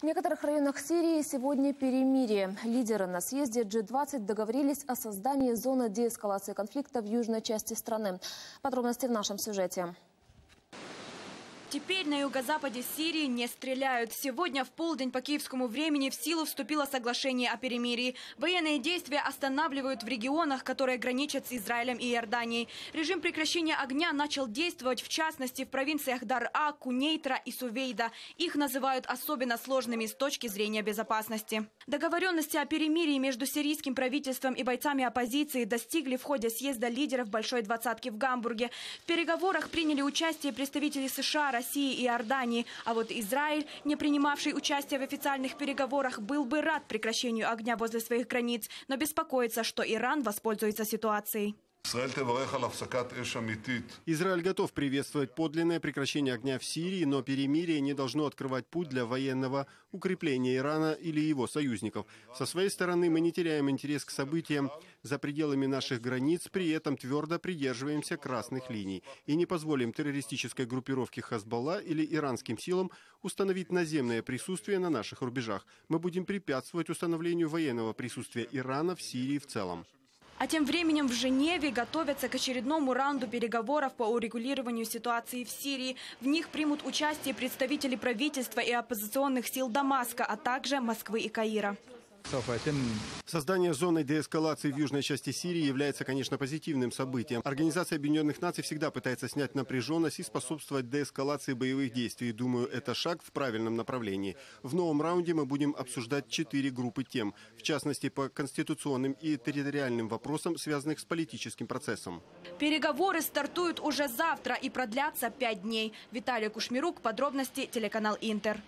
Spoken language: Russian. В некоторых районах Сирии сегодня перемирие. Лидеры на съезде G20 договорились о создании зоны деэскалации конфликта в южной части страны. Подробности в нашем сюжете. Теперь на юго-западе Сирии не стреляют. Сегодня в полдень по киевскому времени в силу вступило соглашение о перемирии. Военные действия останавливают в регионах, которые граничат с Израилем и Иорданией. Режим прекращения огня начал действовать, в частности, в провинциях Дара, Кунейтра и Сувейда. Их называют особенно сложными с точки зрения безопасности. Договоренности о перемирии между сирийским правительством и бойцами оппозиции достигли в ходе съезда лидеров Большой Двадцатки в Гамбурге. В переговорах приняли участие представители США, России и Иордании. А вот Израиль, не принимавший участие в официальных переговорах, был бы рад прекращению огня возле своих границ, но беспокоится, что Иран воспользуется ситуацией. Израиль готов приветствовать подлинное прекращение огня в Сирии, но перемирие не должно открывать путь для военного укрепления Ирана или его союзников. Со своей стороны мы не теряем интерес к событиям за пределами наших границ, при этом твердо придерживаемся красных линий и не позволим террористической группировке Хезболла или иранским силам установить наземное присутствие на наших рубежах. Мы будем препятствовать установлению военного присутствия Ирана в Сирии в целом. А тем временем в Женеве готовятся к очередному раунду переговоров по урегулированию ситуации в Сирии. В них примут участие представители правительства и оппозиционных сил Дамаска, а также Москвы и Каира. Создание зоны деэскалации в южной части Сирии является, конечно, позитивным событием. Организация Объединенных Наций всегда пытается снять напряженность и способствовать деэскалации боевых действий. Думаю, это шаг в правильном направлении. В новом раунде мы будем обсуждать 4 группы тем, в частности, по конституционным и территориальным вопросам, связанных с политическим процессом. Переговоры стартуют уже завтра и продлятся 5 дней. Виталий Кушмирук, подробности, телеканал Интер.